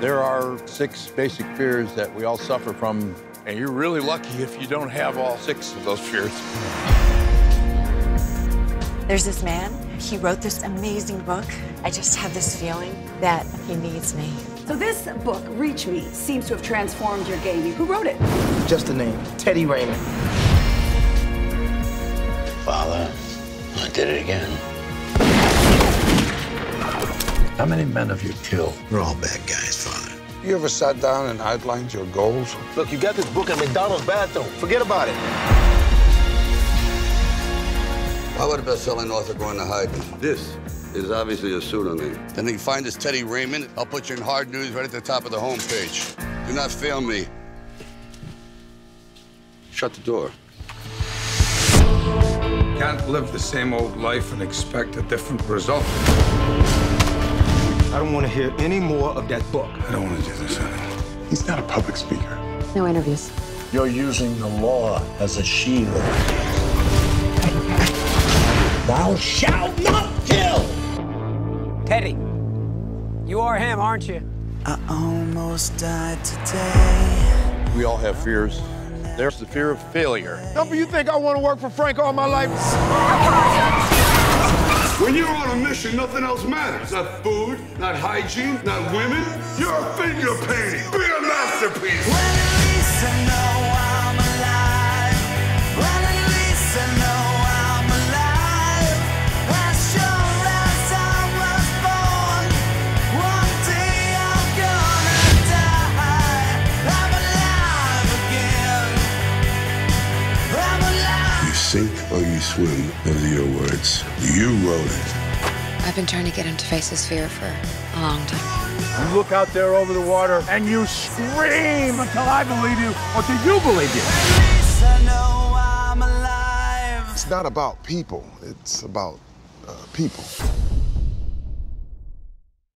There are 6 basic fears that we all suffer from, and you're really lucky if you don't have all 6 of those fears. There's this man. He wrote this amazing book. I just have this feeling that he needs me. So this book, Reach Me, seems to have transformed your game. Who wrote it? Just the name, Teddy Raymond. Father, I did it again. How many men have you killed? We're all bad guys, Father. You ever sat down and outlined your goals? Look, you got this book in McDonald's bathroom. Forget about it. Why would a best-selling author go into hiding? This is obviously a pseudonym. Then you find this Teddy Raymond. I'll put you in hard news right at the top of the homepage. Do not fail me. Shut the door. Can't live the same old life and expect a different result. I don't want to hear any more of that book. I don't want to do this anymore. He's not a public speaker. No interviews. You're using the law as a shield. Thou shalt not kill! Teddy, you are him, aren't you? I almost died today. We all have fears. There's the fear of failure. Don't you think I want to work for Frank all my life? When you're on a mission, nothing else matters. Not food, not hygiene, not women. You're a finger painting. Be a masterpiece. Well, at least I know I'm alive. Well, at least I know I'm alive. As sure as I was born, one day I'm gonna die. I'm alive again. I'm alive. You sink or you swim. Those are your words. You wrote it. I've been trying to get him to face his fear for a long time. You look out there over the water and you scream until I believe you or till you believe you. At least I know I'm alive. It's not about people. It's about people.